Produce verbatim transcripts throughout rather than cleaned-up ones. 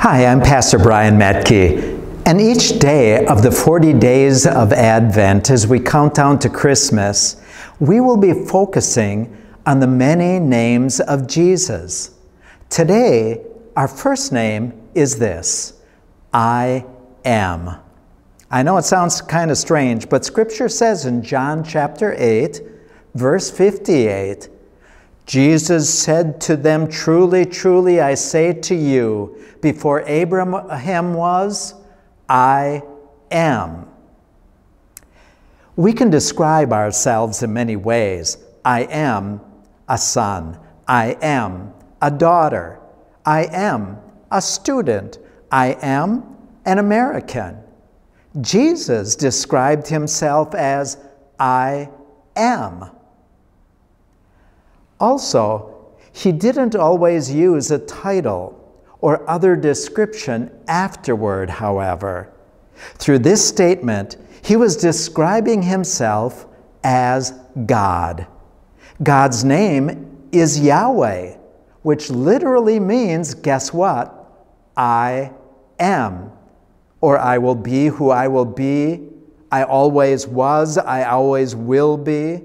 Hi, I'm Pastor Brian Matke, and each day of the forty days of Advent, as we count down to Christmas, we will be focusing on the many names of Jesus. Today, our first name is this, I Am. I know it sounds kind of strange, but Scripture says in John chapter eight, verse fifty-eight, Jesus said to them, "Truly, truly, I say to you, before Abraham was, I am." We can describe ourselves in many ways. I am a son. I am a daughter. I am a student. I am an American. Jesus described himself as I am. Also, he didn't always use a title or other description afterward, however. Through this statement, he was describing himself as God. God's name is Yahweh, which literally means, guess what? I am, or I will be who I will be. I always was, I always will be.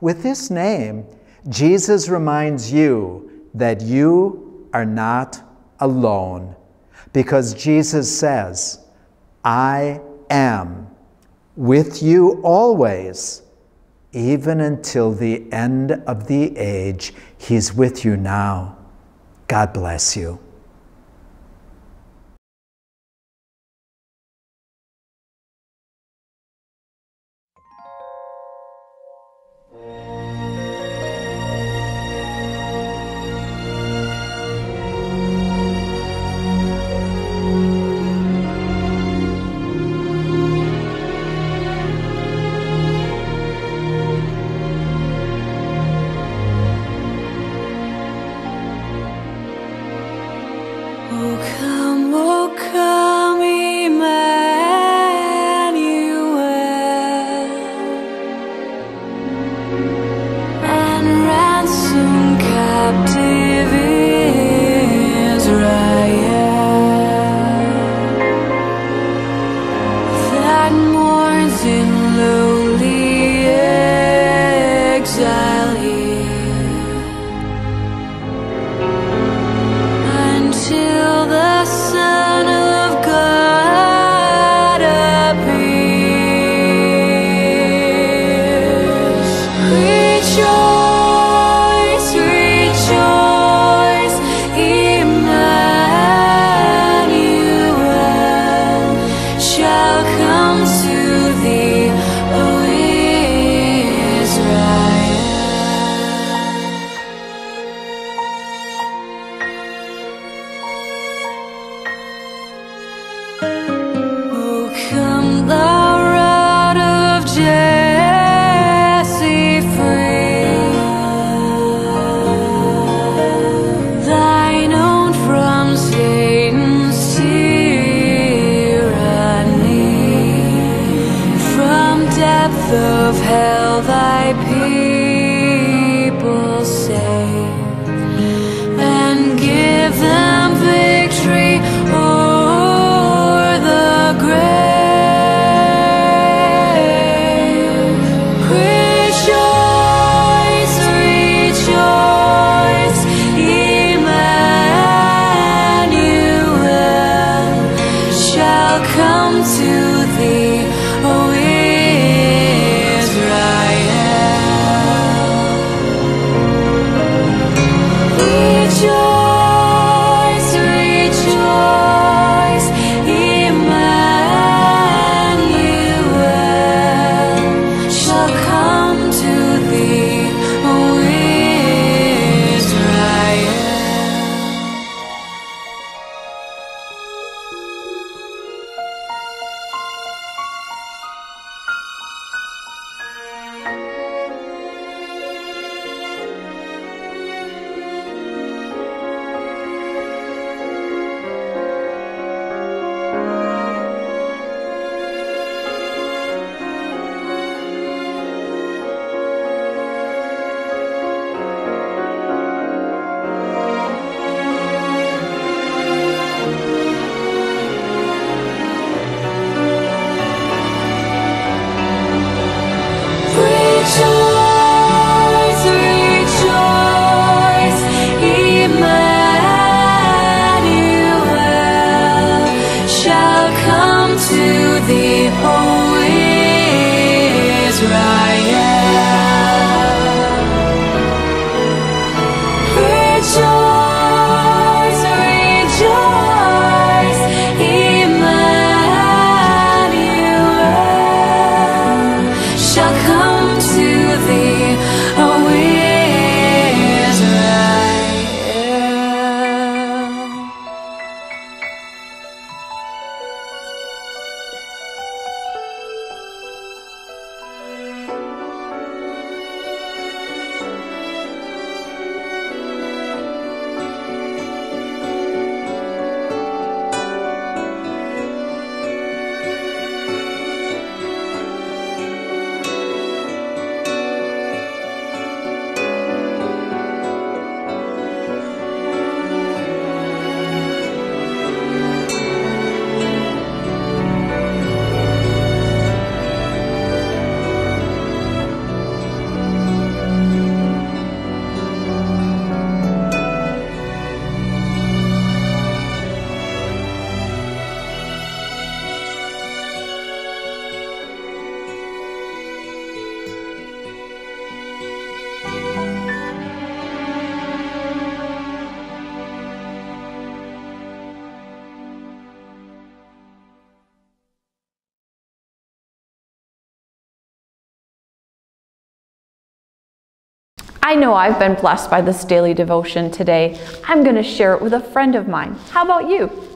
With this name, Jesus reminds you that you are not alone, because Jesus says, I am with you always, even until the end of the age. He's with you now. God bless you. Of hell thy people save, and give them victory o'er the grave. Rejoice, rejoice, Emmanuel shall come to thee, O Israel. I know I've been blessed by this daily devotion today. I'm going to share it with a friend of mine. How about you?